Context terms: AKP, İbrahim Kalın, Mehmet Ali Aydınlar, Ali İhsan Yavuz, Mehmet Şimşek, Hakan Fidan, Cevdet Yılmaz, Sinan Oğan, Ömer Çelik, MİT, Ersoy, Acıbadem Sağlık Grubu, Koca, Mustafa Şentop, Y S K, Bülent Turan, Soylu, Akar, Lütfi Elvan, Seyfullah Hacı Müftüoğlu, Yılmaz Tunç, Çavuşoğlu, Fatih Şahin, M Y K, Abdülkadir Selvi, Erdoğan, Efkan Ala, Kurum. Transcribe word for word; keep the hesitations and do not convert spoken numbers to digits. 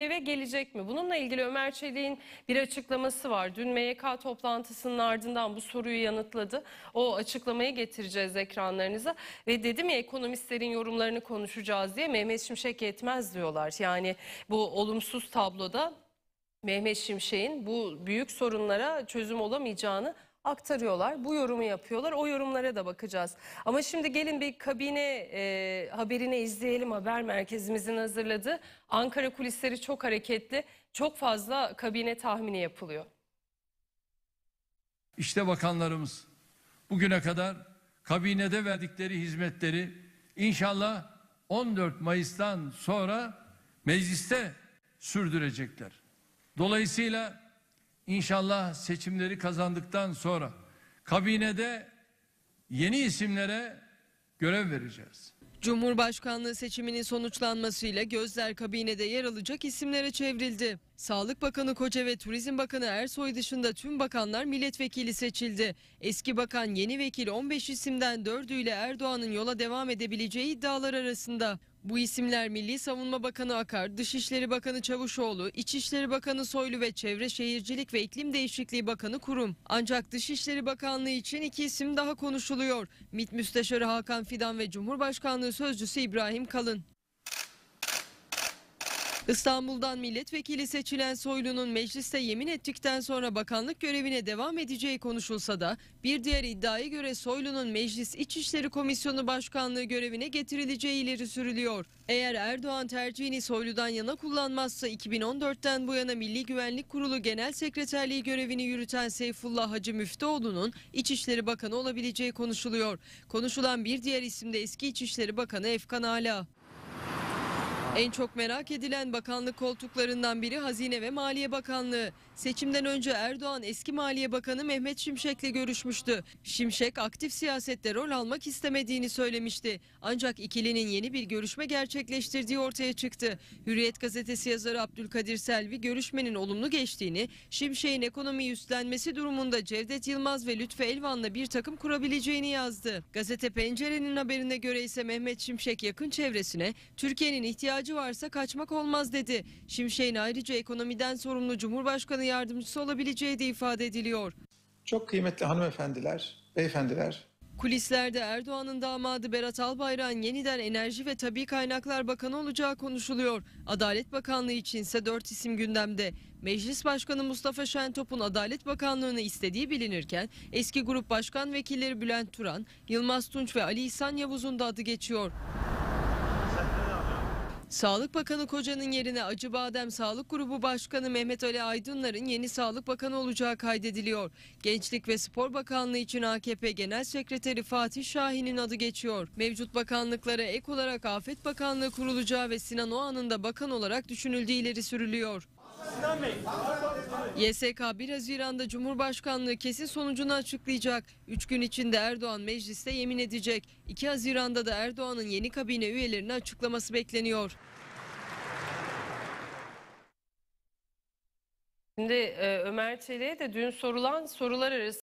Eve gelecek mi? Bununla ilgili Ömer Çelik'in bir açıklaması var. Dün M Y K toplantısının ardından bu soruyu yanıtladı. O açıklamayı getireceğiz ekranlarınıza. Ve dedim ya, ekonomistlerin yorumlarını konuşacağız diye, Mehmet Şimşek yetmez diyorlar. Yani bu olumsuz tabloda Mehmet Şimşek'in bu büyük sorunlara çözüm olamayacağını aktarıyorlar. Bu yorumu yapıyorlar. O yorumlara da bakacağız. Ama şimdi gelin bir kabine e, haberini izleyelim. Haber merkezimizin hazırladığı. Ankara kulisleri çok hareketli. Çok fazla kabine tahmini yapılıyor. İşte bakanlarımız bugüne kadar kabinede verdikleri hizmetleri inşallah on dört Mayıs'tan sonra mecliste sürdürecekler. Dolayısıyla İnşallah seçimleri kazandıktan sonra kabinede yeni isimlere görev vereceğiz. Cumhurbaşkanlığı seçiminin sonuçlanmasıyla gözler kabinede yer alacak isimlere çevrildi. Sağlık Bakanı Koca ve Turizm Bakanı Ersoy dışında tüm bakanlar milletvekili seçildi. Eski bakan yeni vekil on beş isimden dördüyle Erdoğan'ın yola devam edebileceği iddialar arasında. Bu isimler Milli Savunma Bakanı Akar, Dışişleri Bakanı Çavuşoğlu, İçişleri Bakanı Soylu ve Çevre Şehircilik ve İklim Değişikliği Bakanı Kurum. Ancak Dışişleri Bakanlığı için iki isim daha konuşuluyor. MİT Müsteşarı Hakan Fidan ve Cumhurbaşkanlığı Sözcüsü İbrahim Kalın. İstanbul'dan milletvekili seçilen Soylu'nun mecliste yemin ettikten sonra bakanlık görevine devam edeceği konuşulsa da bir diğer iddiaya göre Soylu'nun Meclis İçişleri Komisyonu Başkanlığı görevine getirileceği ileri sürülüyor. Eğer Erdoğan tercihini Soylu'dan yana kullanmazsa iki bin on dörtten bu yana Milli Güvenlik Kurulu Genel Sekreterliği görevini yürüten Seyfullah Hacı Müftüoğlu'nun İçişleri Bakanı olabileceği konuşuluyor. Konuşulan bir diğer isim de eski İçişleri Bakanı Efkan Ala. En çok merak edilen bakanlık koltuklarından biri Hazine ve Maliye Bakanlığı. Seçimden önce Erdoğan eski Maliye Bakanı Mehmet Şimşek'le görüşmüştü. Şimşek aktif siyasette rol almak istemediğini söylemişti. Ancak ikilinin yeni bir görüşme gerçekleştirdiği ortaya çıktı. Hürriyet gazetesi yazarı Abdülkadir Selvi görüşmenin olumlu geçtiğini, Şimşek'in ekonomiyi üstlenmesi durumunda Cevdet Yılmaz ve Lütfi Elvan'la bir takım kurabileceğini yazdı. Gazete Pencere'nin haberine göre ise Mehmet Şimşek yakın çevresine Türkiye'nin ihtiyacı varsa kaçmak olmaz dedi. Şimşek'in ayrıca ekonomiden sorumlu Cumhurbaşkanı yardımcısı olabileceği de ifade ediliyor. Çok kıymetli hanımefendiler, beyefendiler. Kulislerde Erdoğan'ın damadı Berat Albayrak'ın yeniden Enerji ve Tabii Kaynaklar Bakanı olacağı konuşuluyor. Adalet Bakanlığı içinse dört isim gündemde. Meclis Başkanı Mustafa Şentop'un Adalet Bakanlığı'nı istediği bilinirken eski grup başkan vekilleri Bülent Turan, Yılmaz Tunç ve Ali İhsan Yavuz'un da adı geçiyor. Sağlık Bakanı Koca'nın yerine Acıbadem Sağlık Grubu Başkanı Mehmet Ali Aydınlar'ın yeni Sağlık Bakanı olacağı kaydediliyor. Gençlik ve Spor Bakanlığı için A K P Genel Sekreteri Fatih Şahin'in adı geçiyor. Mevcut bakanlıklara ek olarak Afet Bakanlığı kurulacağı ve Sinan Oğan'ın da bakan olarak düşünüldüğü ileri sürülüyor. Y S K bir Haziran'da Cumhurbaşkanlığı kesin sonucunu açıklayacak. üç gün içinde Erdoğan mecliste yemin edecek. iki Haziran'da da Erdoğan'ın yeni kabine üyelerini açıklaması bekleniyor. Şimdi Ömer Çelik'e de dün sorulan sorular arasında